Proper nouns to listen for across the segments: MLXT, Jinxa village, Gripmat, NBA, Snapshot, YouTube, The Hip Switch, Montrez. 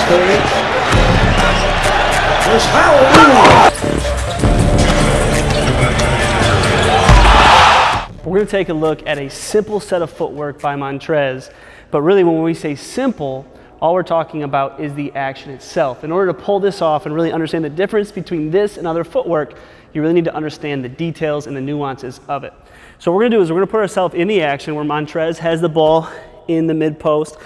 Montrez doing it. There's Howell. We're going to take a look at a simple set of footwork by Montrez, but really when we say simple, all we're talking about is the action itself. In order to pull this off and really understand the difference between this and other footwork, you really need to understand the details and the nuances of it. So what we're going to do is we're going to put ourselves in the action where Montrez has the ball in the mid post.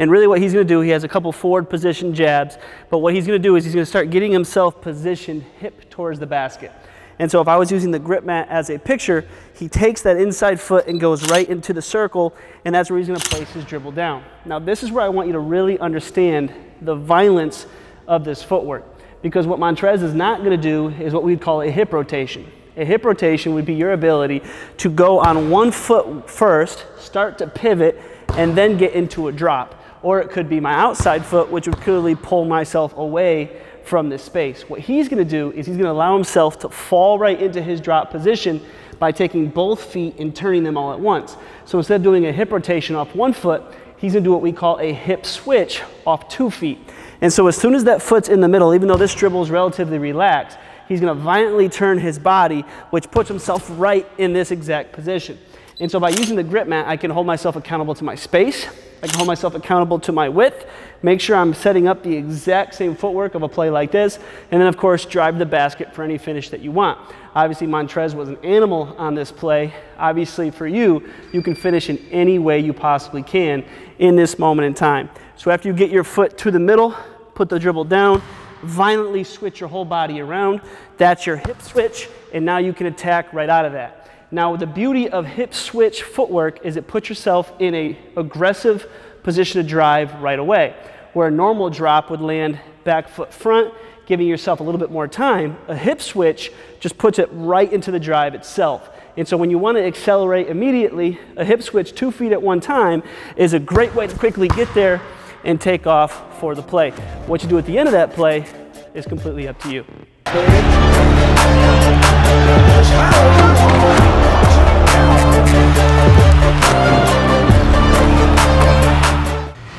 And really what he's going to do, he has a couple forward position jabs, but what he's going to do is he's going to start getting himself positioned hip towards the basket. And so if I was using the grip mat as a picture, he takes that inside foot and goes right into the circle, and that's where he's going to place his dribble down. Now this is where I want you to really understand the violence of this footwork, because what Montrez is not going to do is what we'd call a hip rotation. A hip rotation would be your ability to go on one foot first, start to pivot, and then get into a drop. Or it could be my outside foot, which would clearly pull myself away from this space. What he's going to do is he's going to allow himself to fall right into his drop position by taking both feet and turning them all at once. So instead of doing a hip rotation off one foot, he's going to do what we call a hip switch off 2 feet. And so as soon as that foot's in the middle, even though this dribble is relatively relaxed, he's going to violently turn his body, which puts himself right in this exact position. And so by using the grip mat, I can hold myself accountable to my space, I can hold myself accountable to my width, make sure I'm setting up the exact same footwork of a play like this, and then of course drive the basket for any finish that you want. Obviously Montrez was an animal on this play. Obviously for you, you can finish in any way you possibly can in this moment in time. So after you get your foot to the middle, put the dribble down, violently switch your whole body around, that's your hip switch, and now you can attack right out of that. Now the beauty of hip switch footwork is it puts yourself in an aggressive position to drive right away. Where a normal drop would land back foot front, giving yourself a little bit more time, a hip switch just puts it right into the drive itself. And so when you want to accelerate immediately, a hip switch 2 feet at one time is a great way to quickly get there and take off for the play. What you do at the end of that play is completely up to you.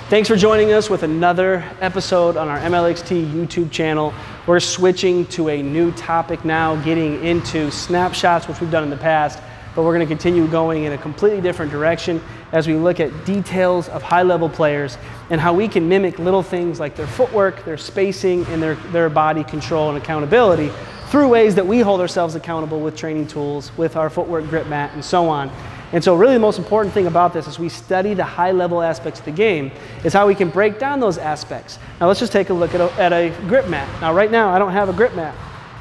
Thanks for joining us with another episode on our MLXT YouTube channel. We're switching to a new topic now, getting into snapshots, which we've done in the past, but we're going to continue going in a completely different direction as we look at details of high-level players and how we can mimic little things like their footwork, their spacing, and their body control and accountability through ways that we hold ourselves accountable with training tools, with our footwork, grip mat, and so on. And so really the most important thing about this as we study the high level aspects of the game is how we can break down those aspects. Now let's just take a look at a grip mat. Now right now I don't have a grip mat.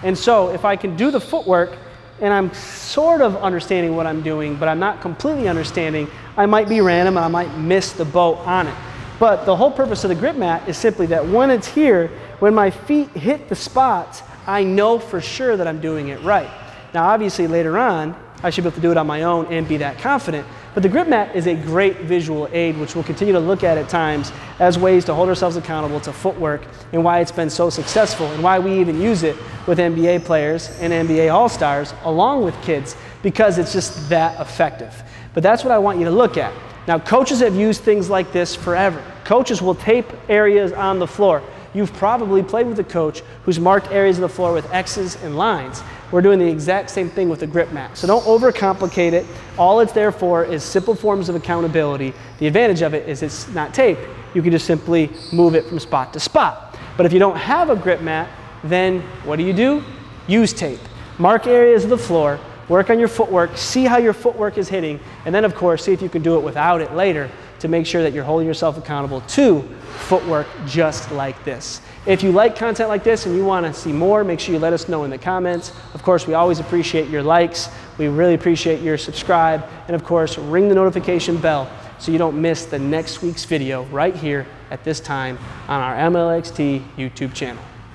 And so if I can do the footwork and I'm sort of understanding what I'm doing, but I'm not completely understanding, I might be random and I might miss the boat on it. But the whole purpose of the grip mat is simply that when it's here, when my feet hit the spots, I know for sure that I'm doing it right. Now obviously later on, I should be able to do it on my own and be that confident. But the grip mat is a great visual aid, which we'll continue to look at times as ways to hold ourselves accountable to footwork and why it's been so successful and why we even use it with NBA players and NBA All-Stars along with kids, because it's just that effective. But that's what I want you to look at. Now coaches have used things like this forever. Coaches will tape areas on the floor. You've probably played with a coach who's marked areas of the floor with X's and lines. We're doing the exact same thing with the grip mat. So don't overcomplicate it. All it's there for is simple forms of accountability. The advantage of it is it's not tape. You can just simply move it from spot to spot. But if you don't have a grip mat, then what do? Use tape. Mark areas of the floor, work on your footwork, see how your footwork is hitting, and then of course see if you can do it without it later, to make sure that you're holding yourself accountable to footwork just like this. If you like content like this and you want to see more, make sure you let us know in the comments. Of course, we always appreciate your likes. We really appreciate your subscribe. And of course, ring the notification bell so you don't miss the next week's video right here at this time on our MLXT YouTube channel.